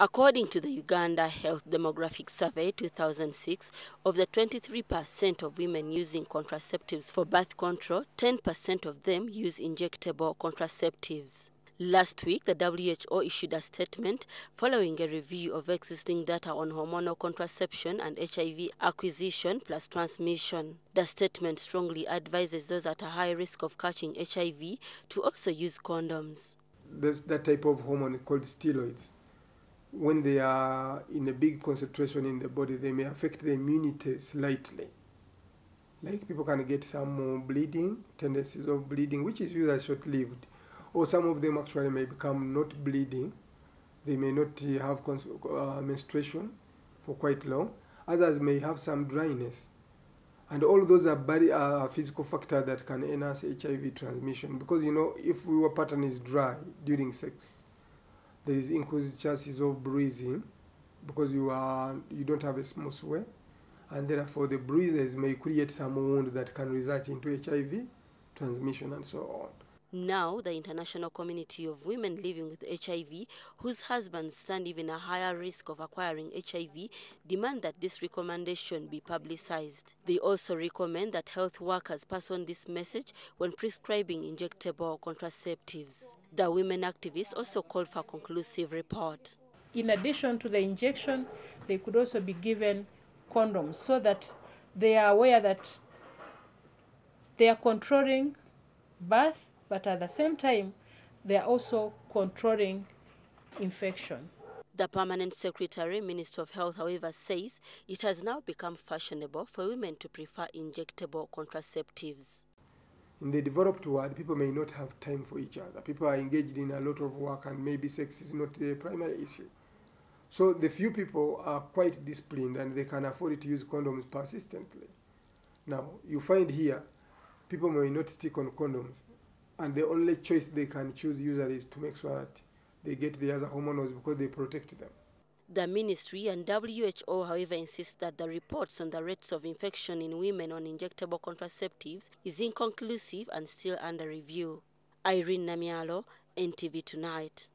According to the Uganda Health Demographic Survey 2006, of the 23% of women using contraceptives for birth control, 10% of them use injectable contraceptives. Last week, the WHO issued a statement following a review of existing data on hormonal contraception and HIV acquisition plus transmission. The statement strongly advises those at a high risk of catching HIV to also use condoms. There's that type of hormone called steroids. When they are in a big concentration in the body, they may affect the immunity slightly. Like people can get some bleeding, tendencies of bleeding, which is usually short-lived. Or some of them actually may become not bleeding. They may not have menstruation for quite long. Others may have some dryness. And all those are physical factors that can enhance HIV transmission. Because, you know, if your pattern is dry during sex, there is increased chances of bruising because you don't have a smooth way. And therefore, the bruises may create some wound that can result into HIV transmission and so on. Now, the international community of women living with HIV, whose husbands stand even a higher risk of acquiring HIV, demand that this recommendation be publicized. They also recommend that health workers pass on this message when prescribing injectable contraceptives. The women activists also call for a conclusive report. In addition to the injection, they could also be given condoms so that they are aware that they are controlling birth, but at the same time, they are also controlling infection. The permanent secretary, Minister of Health, however, says it has now become fashionable for women to prefer injectable contraceptives. In the developed world, people may not have time for each other. People are engaged in a lot of work and maybe sex is not the primary issue. So the few people are quite disciplined and they can afford to use condoms persistently. Now, you find here, people may not stick on condoms. And the only choice they can choose usually is to make sure that they get the other hormones because they protect them. The ministry and WHO, however, insist that the reports on the rates of infection in women on injectable contraceptives is inconclusive and still under review. Irene Namialo, NTV Tonight.